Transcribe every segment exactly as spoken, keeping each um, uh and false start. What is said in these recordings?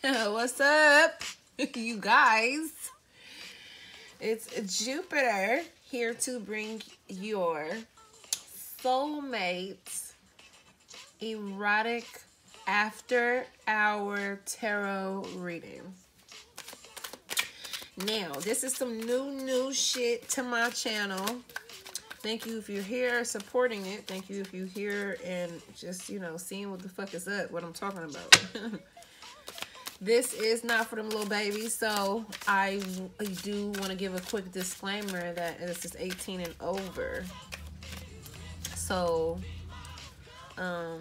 What's up, you guys? It's Jupiter here to bring your soulmate erotic after hour tarot reading. Now, this is some new, new shit to my channel. Thank you if you're here supporting it. Thank you if you're here and just, you know, seeing what the fuck is up, what I'm talking about. This is not for them little babies, so I do want to give a quick disclaimer that this is eighteen and over. So, um,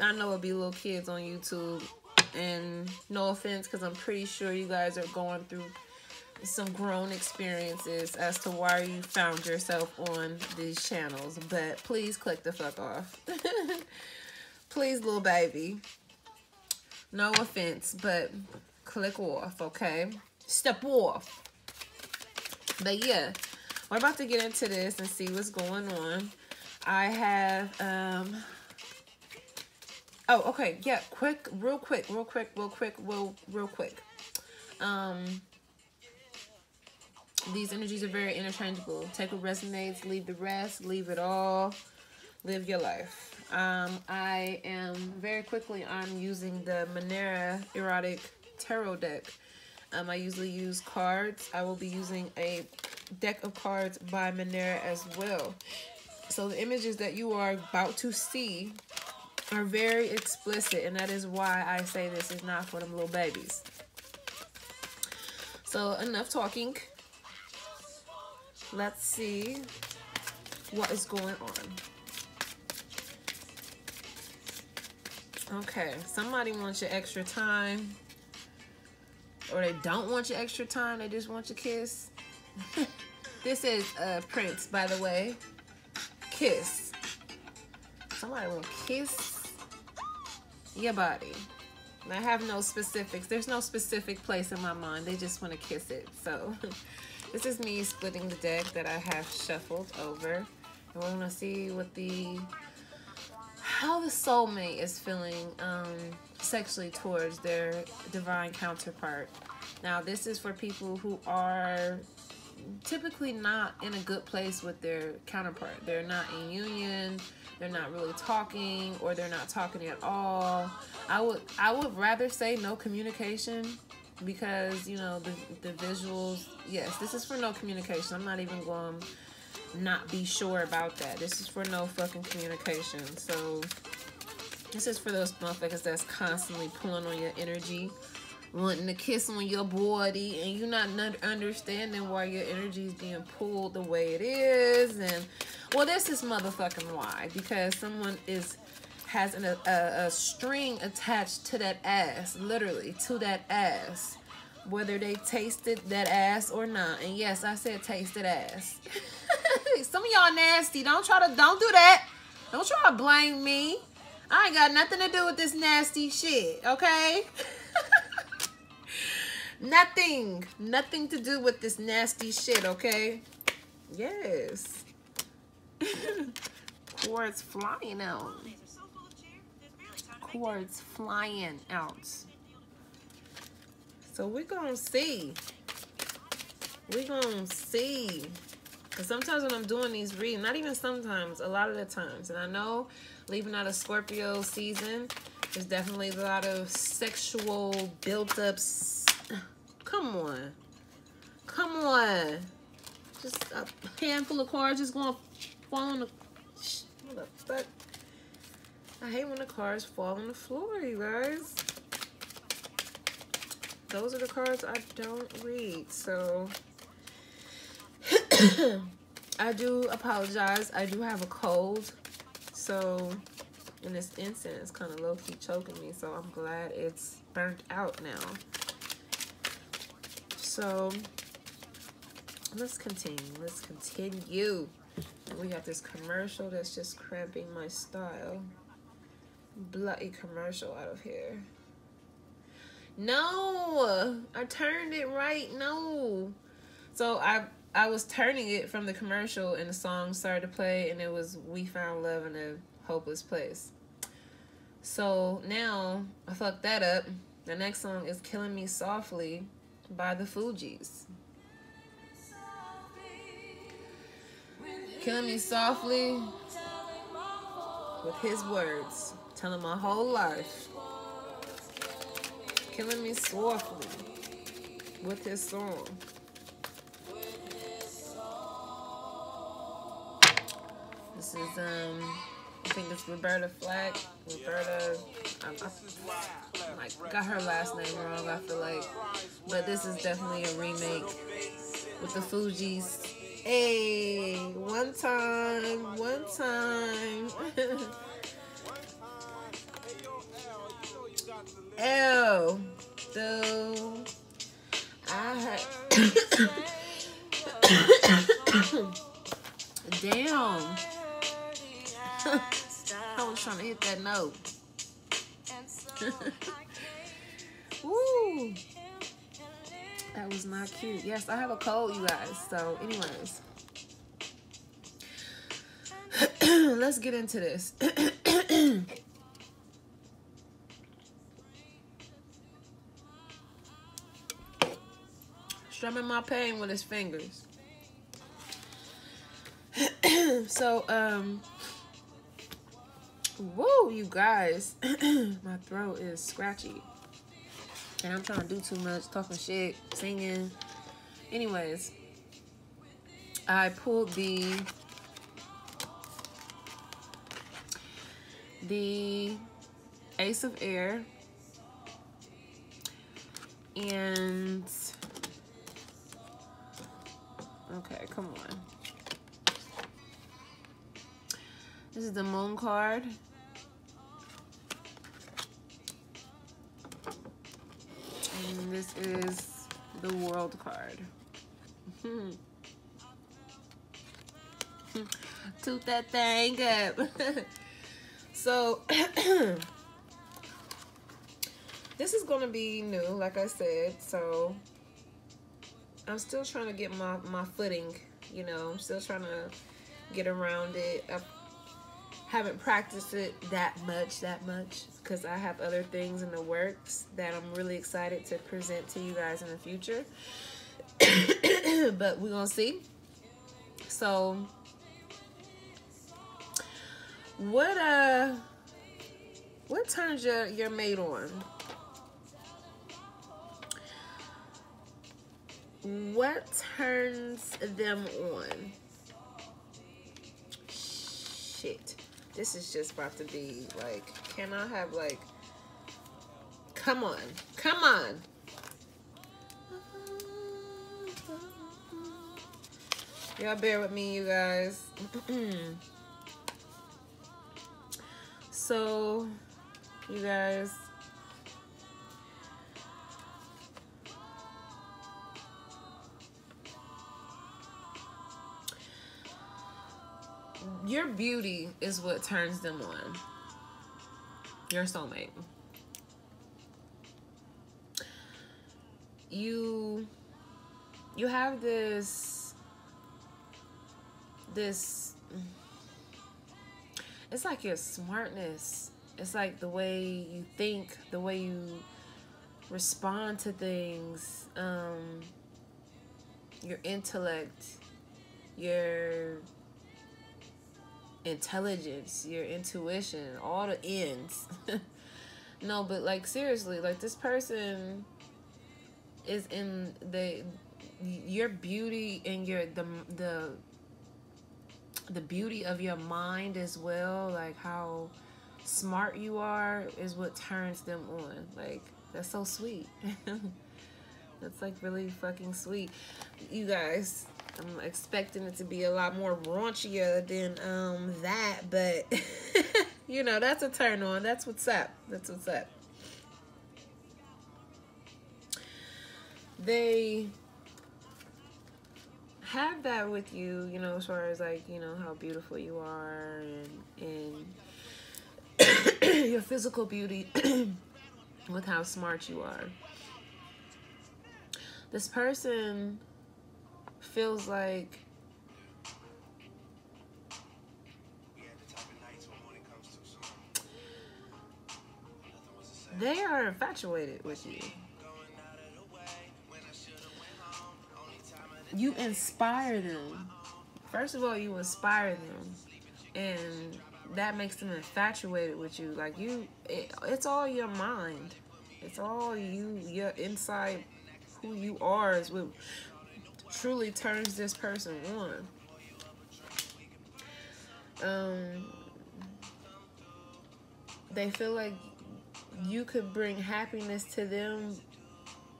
I know it'll be little kids on YouTube, and no offense, because I'm pretty sure you guys are going through some grown experiences as to why you found yourself on these channels, but please click the fuck off. Please, little baby. No offense, but click off, okay? Step off. But yeah, we're about to get into this and see what's going on. I have, um... oh, okay, yeah, quick, real quick, real quick, real quick, real, real quick. Um... These energies are very interchangeable. Take what resonates, leave the rest, leave it all, live your life. Um, I am very quickly, I'm using the Manera Erotic Tarot deck. Um, I usually use cards. I will be using a deck of cards by Manera as well. So the images that you are about to see are very explicit, and that is why I say this is not for them little babies. So enough talking. Let's see what is going on. Okay, somebody wants your extra time, or they don't want your extra time, they just want your kiss. This is uh, Prince, by the way. Kiss. Somebody want to kiss your body. And I have no specifics. There's no specific place in my mind. They just want to kiss it, so... This is me splitting the deck that I have shuffled over, and we're gonna see what the how the soulmate is feeling um, sexually towards their divine counterpart. Now, this is for people who are typically not in a good place with their counterpart. They're not in union. They're not really talking, or they're not talking at all. I would I would rather say no communication. Because, you know, the, the visuals, yes, this is for no communication. I'm not even going to not be sure about that. This is for no fucking communication. So, this is for those motherfuckers that's constantly pulling on your energy, wanting to kiss on your body, and you're not understanding why your energy is being pulled the way it is. And, well, this is motherfucking why. Because someone is... has an, a, a string attached to that ass, literally, to that ass, whether they tasted that ass or not. And yes, I said tasted ass. Some of y'all nasty. Don't try to, don't do that. Don't try to blame me. I ain't got nothing to do with this nasty shit, okay? Nothing, nothing to do with this nasty shit, okay? Yes. Quartz flying out. Quartz flying out. So we're gonna see. We're gonna see. Because sometimes when I'm doing these readings, not even sometimes, a lot of the times, and I know leaving out a Scorpio season, there's definitely a lot of sexual built-ups. Come on. Come on. Just a handful of cards just gonna fall on the... What the fuck? I hate when the cards fall on the floor, you guys. Those are the cards I don't read, so I do apologize. I do have a cold, so in this incense, it's kind of low-key choking me, so I'm glad it's burnt out now. So let's continue. Let's continue. We got this commercial that's just cramping my style. Bloody commercial out of here. No, I turned it right. No, so I I was turning it from the commercial, and the song started to play, and it was "We Found Love in a Hopeless Place." So now I fucked that up. The next song is Killing Me Softly by the Fugees. Killing me softly with his words. Telling my whole life. Killing me softly with his song. This is, um, I think it's Roberta Flack. Roberta, um, I, like, got her last name wrong, I feel like. But this is definitely a remake with the Fugees. Hey, one time, one time. L, though, I heard. Damn. I was trying to hit that note. Woo. That was not cute. Yes, I have a cold, you guys. So, anyways. Let's get into this. Strumming my pain with his fingers. So, um... woo, you guys. My throat is scratchy. And I'm trying to do too much, talking shit, singing. Anyways, I pulled the the Ace of Air and okay, come on. This is the Moon card. And this is the World card. Toot that thing up. So, this is going to be new, like I said. So, I'm still trying to get my, my footing, you know. I'm still trying to get around it. I haven't practiced it that much, that much. Because I have other things in the works that I'm really excited to present to you guys in the future. But we're going to see. So, what uh, what turns your, your mate on? What turns them on? Shit. This is just about to be like, can I have like, come on, come on. Y'all bear with me, you guys. So, you guys. Your beauty is what turns them on. Your soulmate. You you have this this it's like your smartness. It's like the way you think, the way you respond to things, um your intellect, your intelligence, your intuition, all the ends. No, but like seriously, like this person is in the your beauty and your the the the beauty of your mind as well. Like how smart you are is what turns them on. Like that's so sweet. That's like really fucking sweet, you guys. I'm expecting it to be a lot more raunchier than um, that, but, you know, that's a turn on. That's what's up. That's what's up. They have that with you, you know, as far as, like, you know, how beautiful you are and, and your physical beauty with how smart you are. This person feels like They are infatuated with you. You inspire them. First of all, you inspire them, and that makes them infatuated with you. Like you, it, it's all your mind. It's all you, your inside, who you are is what truly turns this person on. Um, they feel like you could bring happiness to them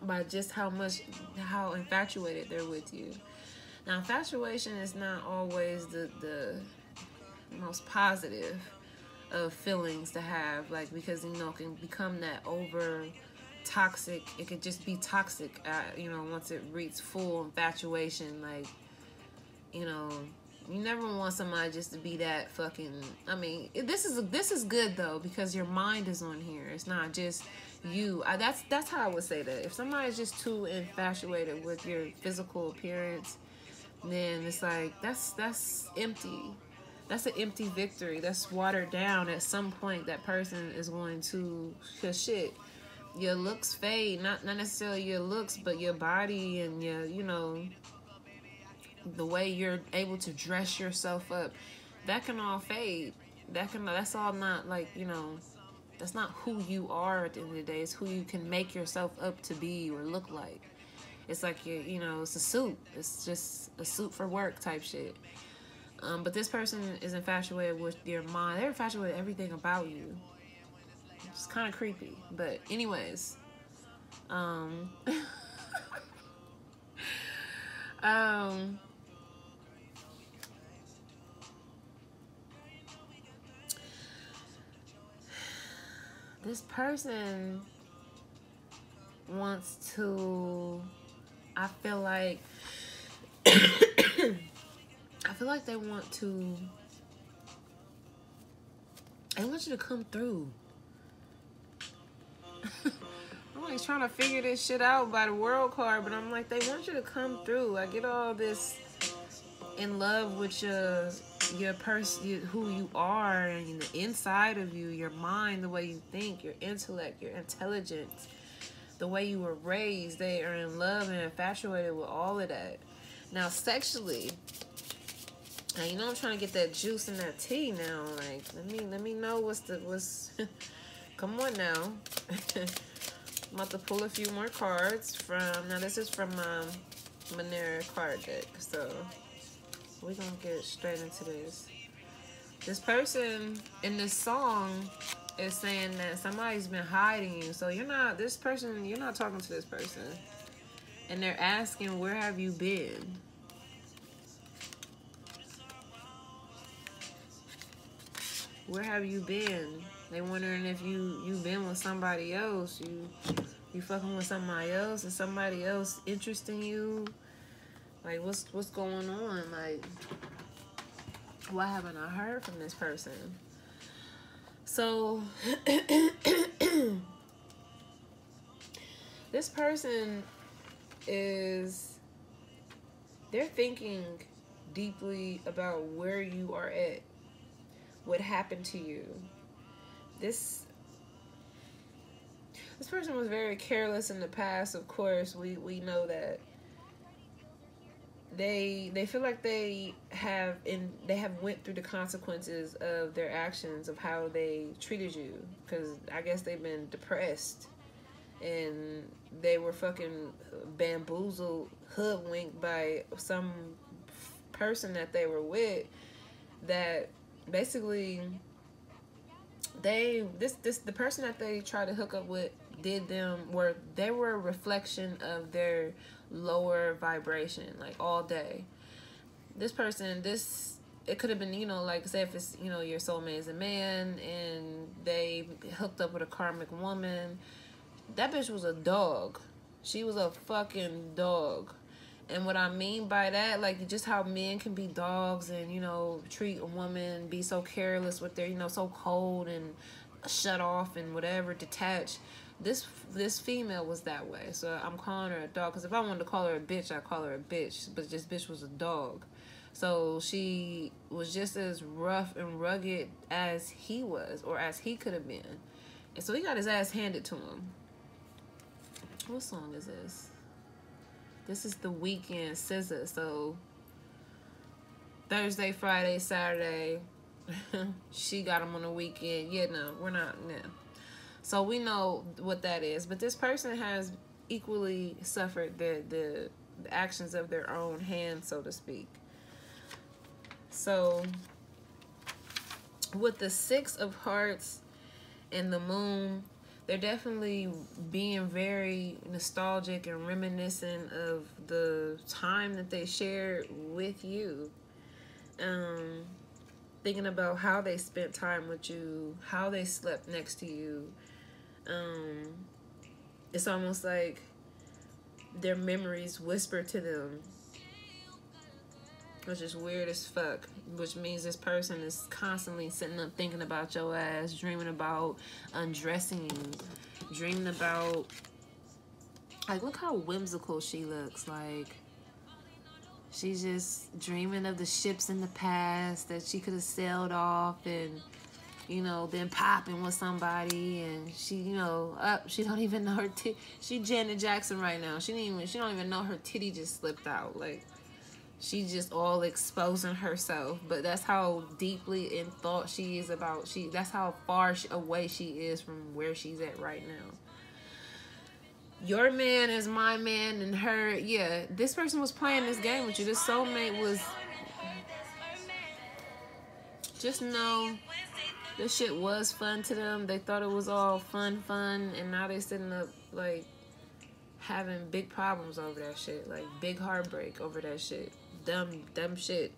by just how much, how infatuated they're with you. Now, infatuation is not always the, the most positive of feelings to have, like, because, you know, it can become that over toxic. It could just be toxic, uh, you know, once it reaches full infatuation. Like, you know, you never want somebody just to be that fucking, I mean, this is, this is good though, because your mind is on here. It's not just you. I, that's, that's how I would say that. If somebody's just too infatuated with your physical appearance, then it's like, that's, that's empty. That's an empty victory. That's watered down. At some point, that person is going to, cause shit, your looks fade. Not, not necessarily your looks, but your body and your, you know, the way you're able to dress yourself up, that can all fade. That can, that's all not like, you know, that's not who you are at the end of the day. It's who you can make yourself up to be or look like. It's like, you, you know, it's a suit. It's just a suit for work type shit. Um, but this person is infatuated with your mind. They're infatuated with everything about you. It's kind of creepy. But anyways. Um, um, this person wants to, I feel like, I feel like they want to, they want you to come through. I'm like trying to figure this shit out by the world card, but I'm like, they want you to come through. I get all this in love with your, your person, who you are, and the inside of you, your mind, the way you think, your intellect, your intelligence, the way you were raised. They are in love and infatuated with all of that. Now, sexually, now, you know, I'm trying to get that juice and that tea now. Like, let me let me know what's the what's. Come on now. I'm about to pull a few more cards from. Now this is from um, Manera card deck, so we're gonna get straight into this. This person in this song is saying that somebody's been hiding you. So you're not this person. You're not talking to this person, and they're asking, "Where have you been?" Where have you been? They wondering if you you been with somebody else. You you fucking with somebody else. Is somebody else interesting you? Like, what's what's going on? Like, why haven't I heard from this person? So this person is, they're thinking deeply about where you are at. What happened to you? This this person was very careless in the past. Of course, we we know that. They they feel like they have in they have went through the consequences of their actions, of how they treated you. Because I guess they've been depressed, and they were fucking bamboozled, hoodwinked by some person that they were with that. Basically, they this this the person that they tried to hook up with did them were they were a reflection of their lower vibration, like all day. This person, this it could have been, you know, like say if it's, you know, your soulmate is a man and they hooked up with a karmic woman. That bitch was a dog. She was a fucking dog. And what I mean by that, like, just how men can be dogs and, you know, treat a woman, be so careless with their, you know, so cold and shut off and whatever, detached. This this female was that way. So I'm calling her a dog. Because if I wanted to call her a bitch, I'd call her a bitch. But this bitch was a dog. So she was just as rough and rugged as he was, or as he could have been. And so he got his ass handed to him. What song is this? This is The Weeknd, S Z A. So Thursday, Friday, Saturday. She got him on the weekend. Yeah, no, we're not. No. So we know what that is. But this person has equally suffered the, the, the actions of their own hand, so to speak. So with the Six of Hearts and the Moon, they're definitely being very nostalgic and reminiscent of the time that they shared with you. Um, thinking about how they spent time with you, how they slept next to you. Um, it's almost like their memories whisper to them, which is weird as fuck, which means this person is constantly sitting up thinking about your ass, dreaming about undressing you, dreaming about, like, look how whimsical she looks. Like, she's just dreaming of the ships in the past that she could have sailed off and, you know, been popping with somebody. And she, you know, up, she don't even know her titty. She Janet Jackson right now. She didn't even, she don't even know her titty just slipped out. Like, she's just all exposing herself. But that's how deeply in thought she is about, she, that's how far away she is from where she's at right now. Your man is my man and her, yeah, this person was playing this game with you. This soulmate was, just know this shit was fun to them. They thought it was all fun, fun, and now they sitting up, like, having big problems over that shit. Like, big heartbreak over that shit. Dumb, dumb shit.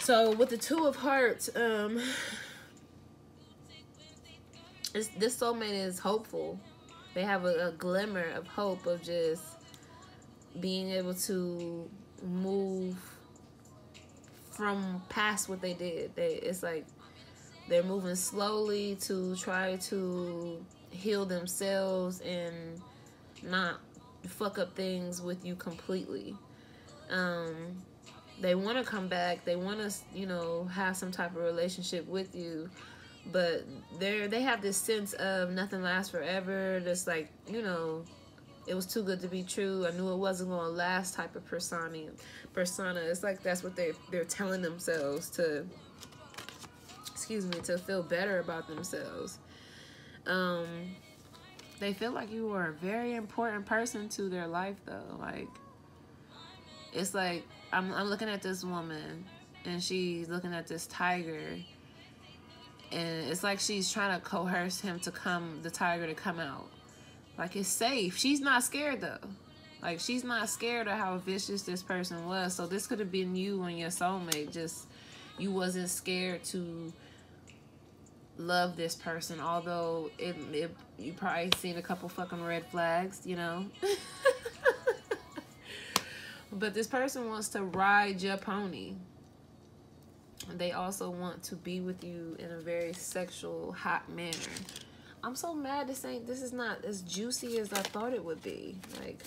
So, with the Two of Hearts, um, it's, this soulmate is hopeful. They have a, a glimmer of hope of just being able to move from past what they did. They, it's like they're moving slowly to try to heal themselves and not fuck up things with you completely. Um, they want to come back. They want to, you know, have some type of relationship with you. But they they have this sense of nothing lasts forever. Just like, you know, it was too good to be true. I knew it wasn't going to last type of persona. Persona. It's like that's what they, they're telling themselves to, excuse me, to feel better about themselves. Um, they feel like you are a very important person to their life, though. Like, it's like I'm, I'm looking at this woman and she's looking at this tiger. And it's like she's trying to coerce him to come, the tiger to come out. Like, it's safe. She's not scared, though. Like, she's not scared of how vicious this person was. So this could have been you and your soulmate. Just, you wasn't scared to love this person. Although, it, it you probably seen a couple fucking red flags, you know? But this person wants to ride your pony. They also want to be with you in a very sexual, hot manner. I'm so mad this ain't, this is not as juicy as I thought it would be. Like,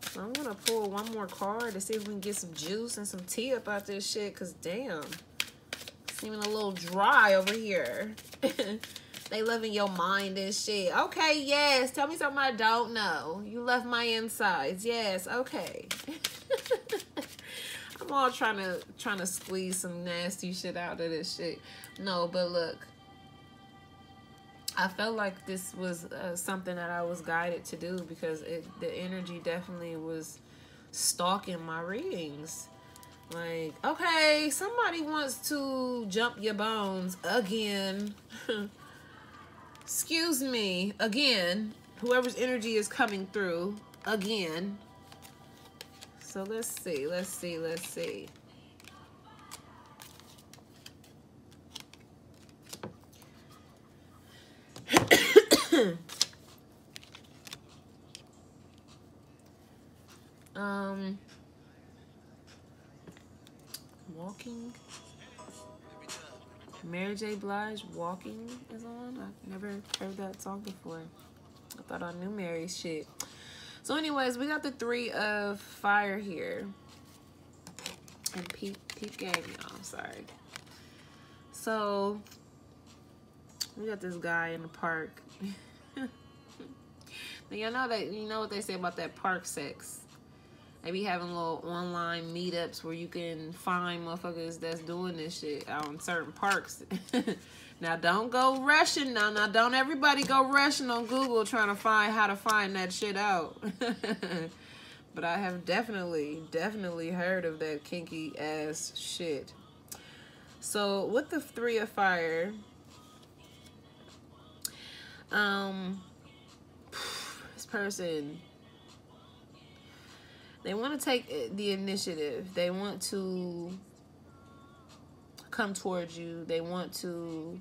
so I'm gonna pull one more card to see if we can get some juice and some tea about this shit, cause damn, it's even a little dry over here. They loving your mind and shit. Okay, yes, tell me something I don't know. You left my insides. Yes, okay. I'm all trying to trying to squeeze some nasty shit out of this shit. No, but look, I felt like this was uh, something that I was guided to do, because it, the energy definitely was stalking my readings. Like, okay, somebody wants to jump your bones again. Excuse me, again. Whoever's energy is coming through again. So let's see, let's see, let's see. um, walking. Mary J. Blige, Walking is on. I've never heard that song before. I thought I knew Mary's shit. So anyways, we got the Three of Fire here. And peep, peep game, y'all. I'm sorry. So, We got this guy in the park. Now, y'all know that, you know what they say about that park sex. They be having little online meetups where you can find motherfuckers that's doing this shit out in certain parks. Now, don't go rushing. Now, now, don't everybody go rushing on Google trying to find how to find that shit out. But I have definitely, definitely heard of that kinky ass shit. So, with the Three of Fire, um, this person, they want to take the initiative. They want to come towards you. They want to,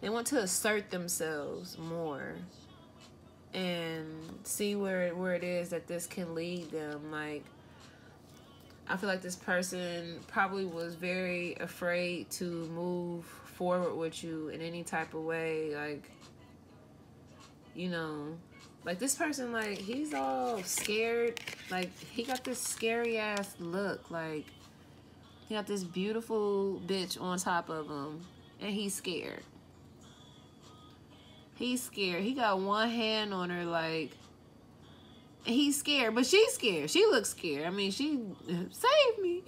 they want to assert themselves more and see where, where it is that this can lead them. Like, I feel like this person probably was very afraid to move forward with you in any type of way. Like, you know, like this person, like, he's all scared. Like, he got this scary ass look. Like, he got this beautiful bitch on top of him and he's scared. He's scared. He got one hand on her, like, he's scared, but she's scared. She looks scared. I mean, she saved me.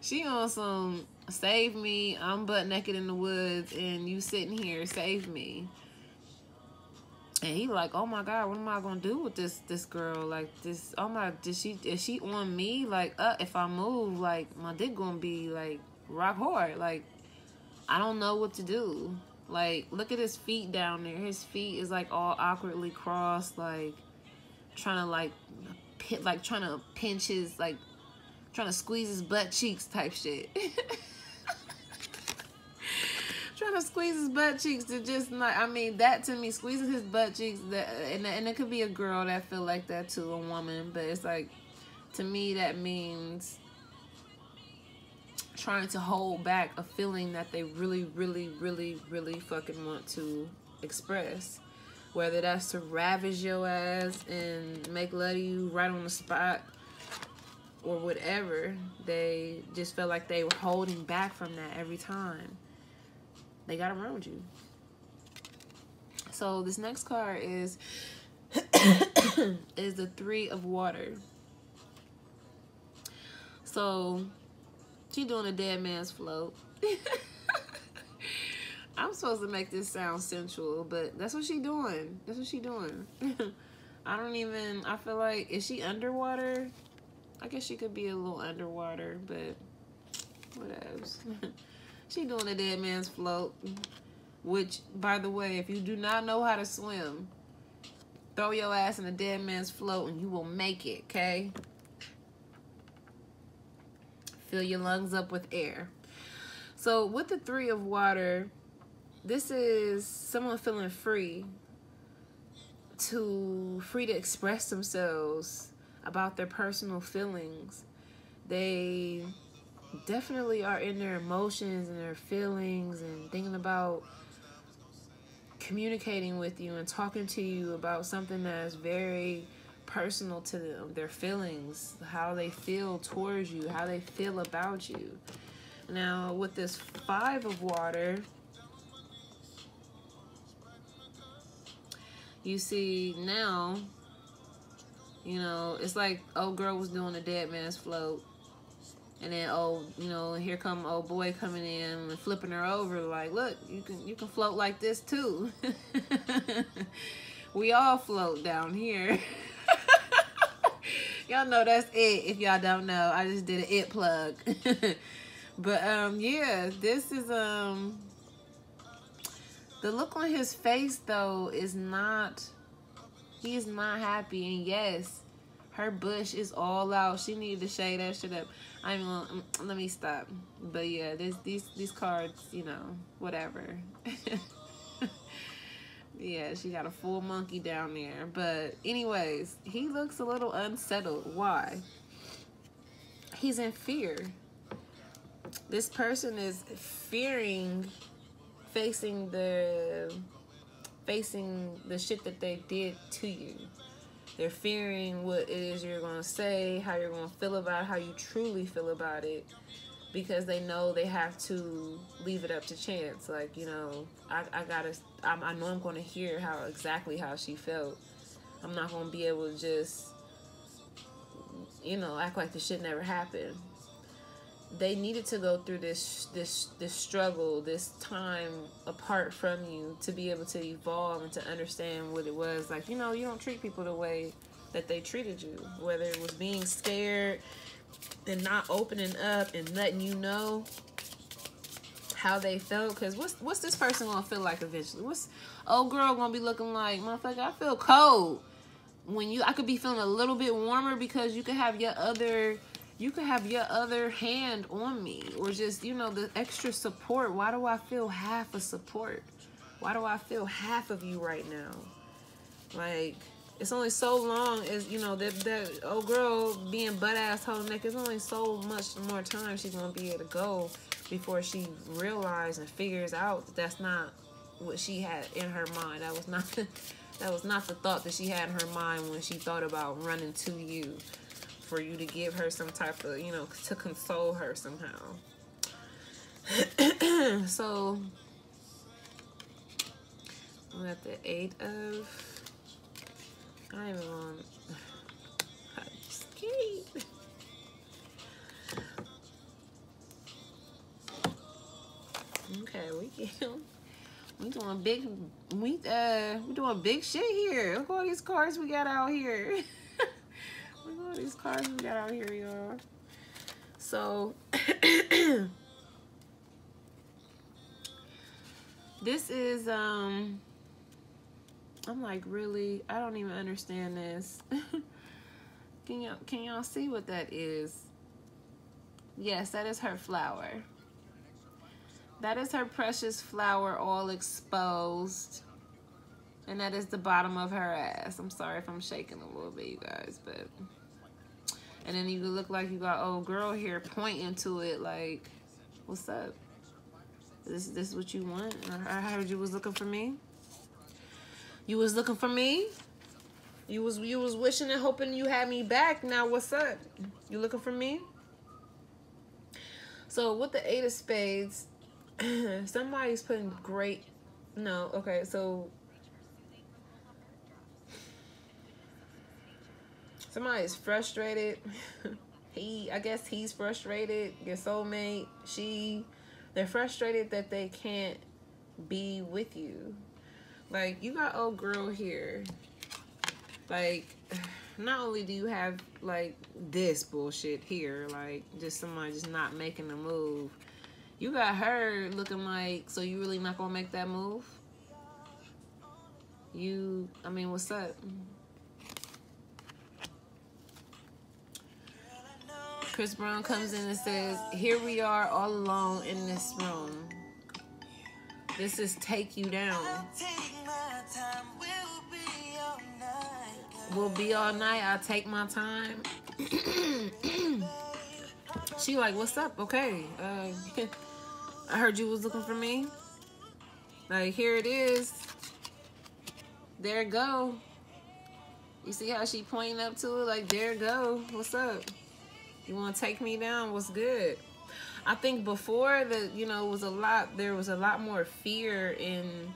She on some save me. I'm butt naked in the woods, and you sitting here save me. And he like, oh my god, what am I gonna do with this this girl? Like this, oh my, did she is she on me? Like, uh, if I move, like my dick gonna be like rock hard. Like, I don't know what to do. Like, look at his feet down there. His feet is like all awkwardly crossed, like. Trying to like, pin, like trying to pinch his, like, trying to squeeze his butt cheeks type shit. Trying to squeeze his butt cheeks to just not. I mean, that to me, squeezing his butt cheeks. That and and it could be a girl that feel like that too, a woman. But it's like, to me, that means trying to hold back a feeling that they really, really, really, really fucking want to express. Whether that's to ravage your ass and make love to you right on the spot or whatever, they just felt like they were holding back from that every time they got around you. So this next card is is the Three of Water. So she doing a dead man's float. I'm supposed to make this sound sensual, but that's what she doing. That's what she doing. I don't even, I feel like, is she underwater? I guess she could be a little underwater, but what else? She doing a dead man's float, which, by the way, if you do not know how to swim, throw your ass in a dead man's float and you will make it, okay? Fill your lungs up with air. So, with the Three of Water, this is someone feeling free to free to express themselves about their personal feelings. They definitely are in their emotions and their feelings and thinking about communicating with you and talking to you about something that's very personal to them, their feelings, how they feel towards you, how they feel about you. Now, with this Five of Water, you see now, you know, it's like old girl was doing a dead man's float. And then old, you know, here come old boy coming in and flipping her over like, look, you can you can float like this too. We all float down here. Y'all know that's it if y'all don't know. I just did an it plug. But um yeah, this is um the look on his face, though, is not, he is not happy. And yes, her bush is all out. She needed to shade that shit up. I mean, well, let me stop. But yeah, this, these, these cards, you know, whatever. Yeah, she got a full monkey down there. But anyways, he looks a little unsettled. Why? He's in fear. This person is fearing facing the facing the shit that they did to you. They're fearing what it is you're gonna say, how you're gonna feel about it, how you truly feel about it. because they know they have to leave it up to chance. Like, you know, I, I gotta, I'm, I know I'm gonna hear how exactly how she felt. I'm not gonna be able to just, you know, act like this shit never happened. They needed to go through this, this, this struggle, this time apart from you to be able to evolve and to understand what it was. Like, you know, you don't treat people the way that they treated you, whether it was being scared and not opening up and letting you know how they felt. Because what's, what's this person going to feel like eventually? What's old girl going to be looking like? Motherfucker, I feel cold. When you, I could be feeling a little bit warmer because you could have your other... You could have your other hand on me, or just, you know, the extra support. Why do I feel half of support? Why do I feel half of you right now? Like, it's only so long as, you know, that, that old girl being butt-ass holding neck, it's only so much more time she's going to be able to go before she realizes and figures out that that's not what she had in her mind. That was not the, that was not the thought that she had in her mind when she thought about running to you. For you to give her some type of, you know, to console her somehow. So, I'm at the eight of. I am on. I'm scared. Okay, we can. We doing big. We uh, we doing big shit here. Look at all these cards we got out here. Look at all these cards we got out here, y'all. So, this is, um, I'm like, really, I don't even understand this. Can y'all, can y'all see what that is? Yes, that is her flower. That is her precious flower all exposed. And that is the bottom of her ass. I'm sorry if I'm shaking a little bit, you guys, but... And then you look like you got old girl here pointing to it like, what's up? This, this is what you want? I heard you was looking for me. You was looking for me? You was, you was wishing and hoping you had me back. Now, what's up? You looking for me? So, with the Eight of Spades, somebody's putting great... No, okay, so... Somebody's frustrated. He, I guess he's frustrated. Your soulmate, she, they're frustrated that they can't be with you. Like, you got old girl here. Like, not only do you have, like, this bullshit here, like, just somebody just not making the move. You got her looking like, so you really not gonna make that move? You, I mean, what's up? Chris Brown comes in and says, here we are all alone in this room. This is Take You Down. We'll be all night. I'll take my time. She like, what's up? Okay. Uh, I heard you was looking for me. Like, here it is. There it go. You see how she pointing up to it? Like, there it go. What's up? You want to take me down? What's good? I think before the, you know, it was a lot, there was a lot more fear in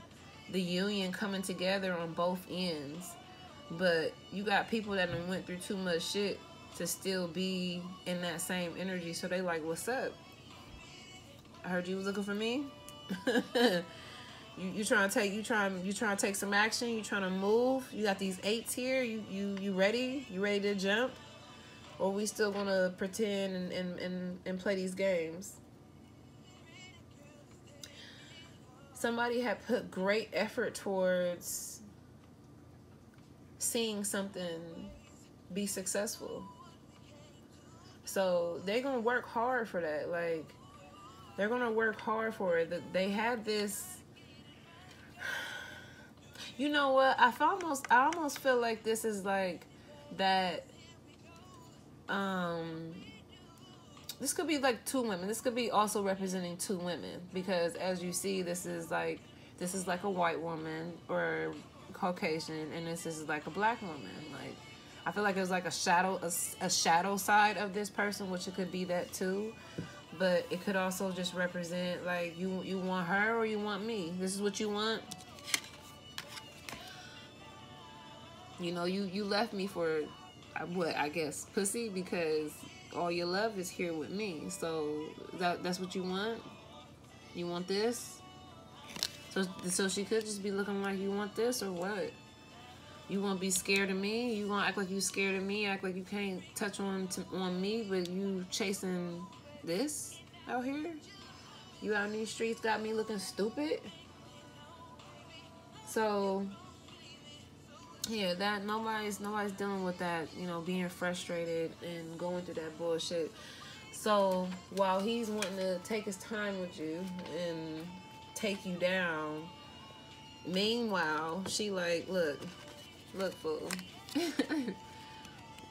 the union coming together on both ends. But you got people that done went through too much shit to still be in that same energy. So they like, what's up? I heard you was looking for me. You, you trying to take, you trying, you trying to take some action. You trying to move. You got these eights here. You, you, you ready? You ready to jump? Or we still gonna pretend and, and, and, and play these games? Somebody had put great effort towards seeing something be successful. So they're gonna work hard for that. Like, they're gonna work hard for it. They had this... You know what? I almost, I almost feel like this is like that... Um, this could be like two women. This could be also representing two women, because as you see, this is like, this is like a white woman or Caucasian, and this is like a black woman. Like, I feel like it was like a shadow, a, a shadow side of this person, which it could be that too. but it could also just represent like you you want her or you want me. This is what you want. You know, you you left me for what I guess pussy, because all your love is here with me. So that that's what you want. You want this. So so she could just be looking like, you want this or what? You want to be scared of me? You want to act like you scared of me? Act like you can't touch on to, on me, but you chasing this out here? You out in these streets got me looking stupid? So yeah, that nobody's nobody's dealing with that, you know, being frustrated and going through that bullshit. So while he's wanting to take his time with you and take you down, meanwhile she like, look, look fool,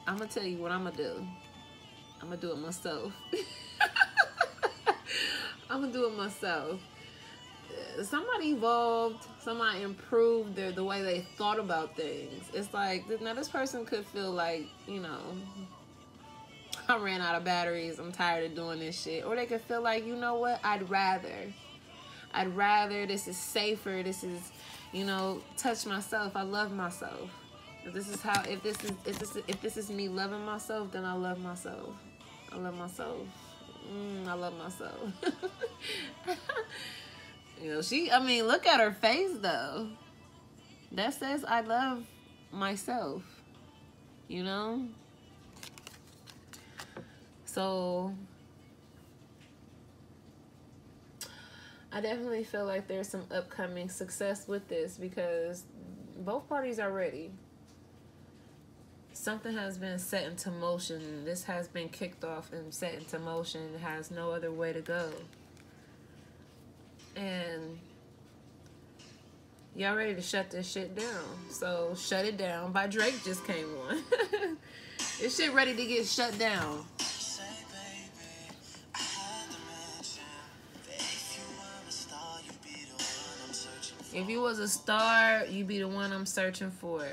I'm gonna tell you what I'm gonna do. I'm gonna do it myself. I'm gonna do it myself. Somebody evolved, somebody improved their the way they thought about things. It's like, now this person could feel like, you know, I ran out of batteries, I'm tired of doing this shit. Or they could feel like, you know what, I'd rather. I'd rather, this is safer, this is, you know, touch myself, I love myself. If this is how, if this is, if this is, if this is me loving myself, then I love myself. I love myself. Mm, I love myself. You know, she, I mean, look at her face, though. That says, I love myself, you know? So I definitely feel like there's some upcoming success with this, because both parties are ready. Something has been set into motion. This has been kicked off and set into motion. It has no other way to go. And y'all ready to shut this shit down. So Shut It Down by Drake just came on. This shit ready to get shut down. If you was a star, you'd be the one I'm searching for.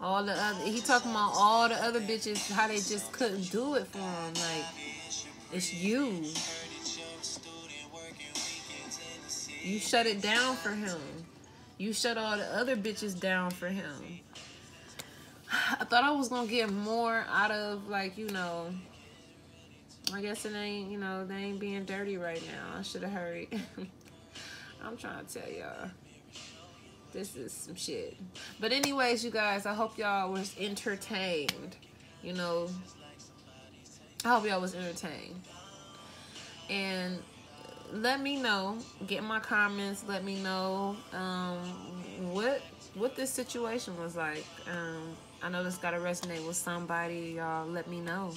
All the other, he talking about all the other bitches, how they just couldn't do it for him. Like, it's you. You shut it down for him. You shut all the other bitches down for him. I thought I was gonna get more out of, like, you know, I guess it ain't, you know, they ain't being dirty right now. I should have hurried. I'm trying to tell y'all, this is some shit. But anyways, you guys, I hope y'all was entertained. You know, I hope y'all was entertained. And let me know, get my comments, let me know um what what this situation was like. um I know this gotta resonate with somebody. Y'all let me know.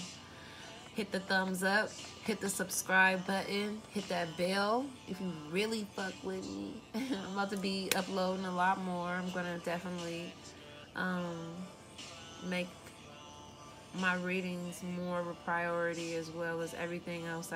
Hit the thumbs up, hit the subscribe button, hit that bell if you really fuck with me. I'm about to be uploading a lot more. I'm gonna definitely um make my readings more of a priority, as well as everything else that